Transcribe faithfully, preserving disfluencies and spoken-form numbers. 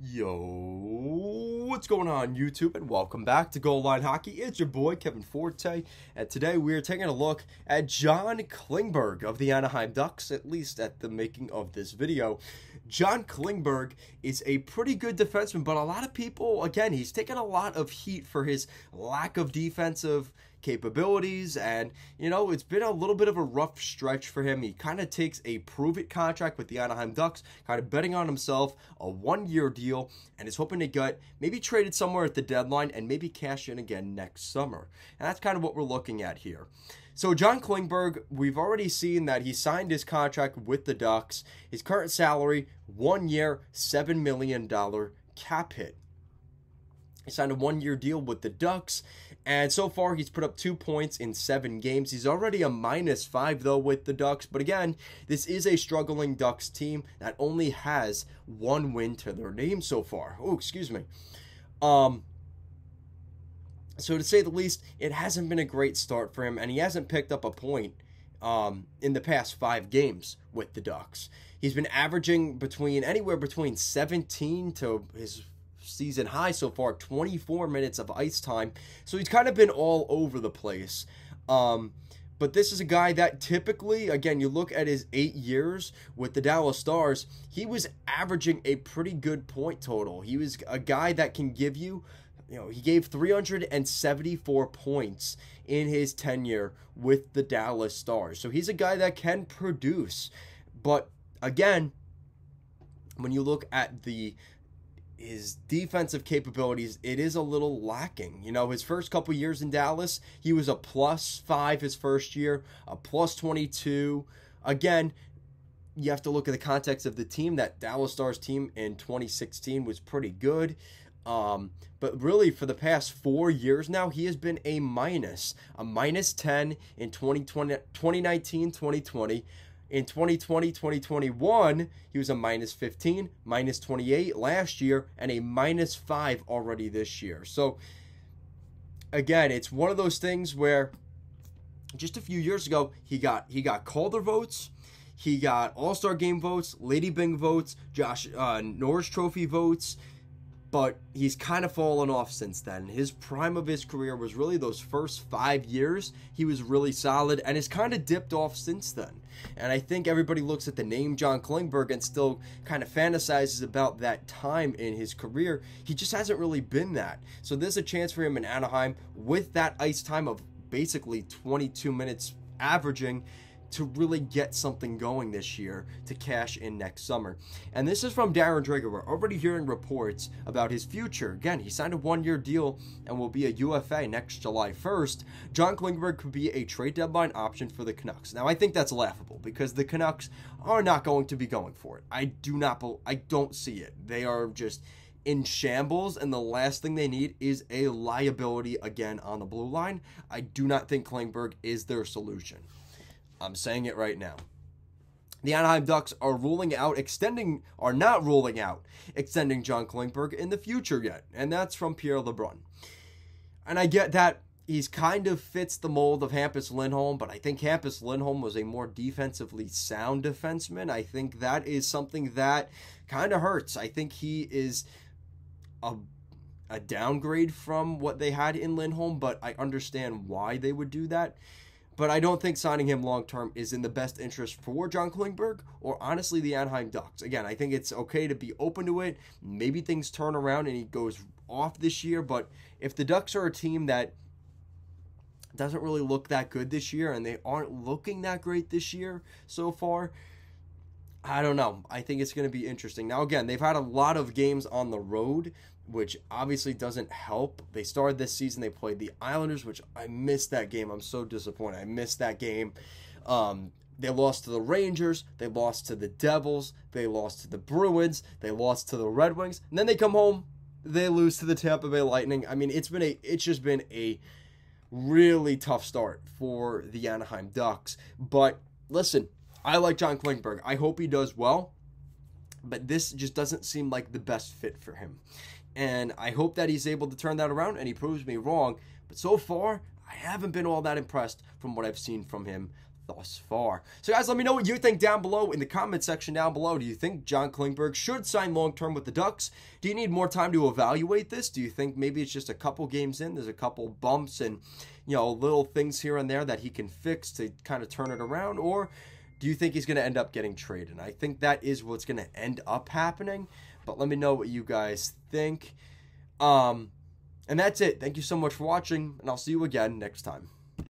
Yo, what's going on YouTube, and welcome back to Goal Line Hockey. It's your boy Kevin Forte, and today we are taking a look at John Klingberg of the Anaheim Ducks, at least at the making of this video. John Klingberg is a pretty good defenseman, but a lot of people, again, he's taken a lot of heat for his lack of defensive capabilities, and you know, it's been a little bit of a rough stretch for him. He kind of takes a prove-it contract with the Anaheim Ducks, kind of betting on himself, a one-year deal, and is hoping to get maybe traded somewhere at the deadline and maybe cash in again next summer. And that's kind of what we're looking at here. So John Klingberg, we've already seen that he signed his contract with the Ducks. His current salary, one year, seven million dollars cap hit. He signed a one-year deal with the Ducks, and so far he's put up two points in seven games. He's already a minus five, though, with the Ducks. But again, this is a struggling Ducks team that only has one win to their name so far. Oh, excuse me. Um... So to say the least, it hasn't been a great start for him, and he hasn't picked up a point um, in the past five games with the Ducks. He's been averaging between anywhere between seventeen to his season high so far, twenty-four minutes of ice time. So he's kind of been all over the place. Um, but this is a guy that typically, again, you look at his eight years with the Dallas Stars, he was averaging a pretty good point total. He was a guy that can give you... You know, he gave three hundred seventy-four points in his tenure with the Dallas Stars. So he's a guy that can produce. But again, when you look at the his defensive capabilities, it is a little lacking. You know, his first couple years in Dallas, he was a plus five his first year, a plus twenty-two. Again, you have to look at the context of the team. That Dallas Stars team in twenty sixteen was pretty good. Um, but really, for the past four years now, he has been a minus, a minus ten in twenty twenty, twenty nineteen, twenty twenty. In twenty twenty, twenty twenty-one, he was a minus fifteen, minus twenty-eight last year, and a minus five already this year. So, again, it's one of those things where just a few years ago, he got, he got Calder votes. He got All-Star Game votes, Lady Bing votes, Josh, uh, Norris Trophy votes. But he's kind of fallen off since then. His prime of his career was really those first five years. He was really solid, and has kind of dipped off since then. And I think everybody looks at the name John Klingberg and still kind of fantasizes about that time in his career. He just hasn't really been that. So there's a chance for him in Anaheim with that ice time of basically twenty-two minutes averaging to really get something going this year to cash in next summer. And this is from Darren Drager. We're already hearing reports about his future. Again, he signed a one-year deal and will be a U F A next July first. John Klingberg could be a trade deadline option for the Canucks. Now, I think that's laughable because the Canucks are not going to be going for it. I do not, I don't see it. They are just in shambles, and the last thing they need is a liability again on the blue line. I do not think Klingberg is their solution. I'm saying it right now. The Anaheim Ducks are ruling out extending, are not ruling out extending John Klingberg in the future yet. And that's from Pierre LeBrun. And I get that he's kind of fits the mold of Hampus Lindholm, but I think Hampus Lindholm was a more defensively sound defenseman. I think that is something that kind of hurts. I think he is a a downgrade from what they had in Lindholm, but I understand why they would do that. But I don't think signing him long-term is in the best interest for John Klingberg or, honestly, the Anaheim Ducks. Again, I think it's okay to be open to it. Maybe things turn around and he goes off this year. But if the Ducks are a team that doesn't really look that good this year and they aren't looking that great this year so far, I don't know. I think it's going to be interesting. Now, again, they've had a lot of games on the road, which obviously doesn't help. They started this season, they played the Islanders, which I missed that game. I'm so disappointed. I missed that game. Um, they lost to the Rangers. They lost to the Devils. They lost to the Bruins. They lost to the Red Wings. And then they come home. They lose to the Tampa Bay Lightning. I mean, it's been a, it's just been a really tough start for the Anaheim Ducks. But listen, I like John Klingberg. I hope he does well. But this just doesn't seem like the best fit for him. And I hope that he's able to turn that around and he proves me wrong. But so far, I haven't been all that impressed from what I've seen from him thus far. So guys, let me know what you think down below in the comment section down below. Do you think John Klingberg should sign long-term with the Ducks? Do you need more time to evaluate this? Do you think maybe it's just a couple games in, there's a couple bumps and, you know, little things here and there that he can fix to kind of turn it around? Or do you think he's going to end up getting traded? And I think that is what's going to end up happening. But let me know what you guys think. Um, and that's it. Thank you so much for watching, and I'll see you again next time.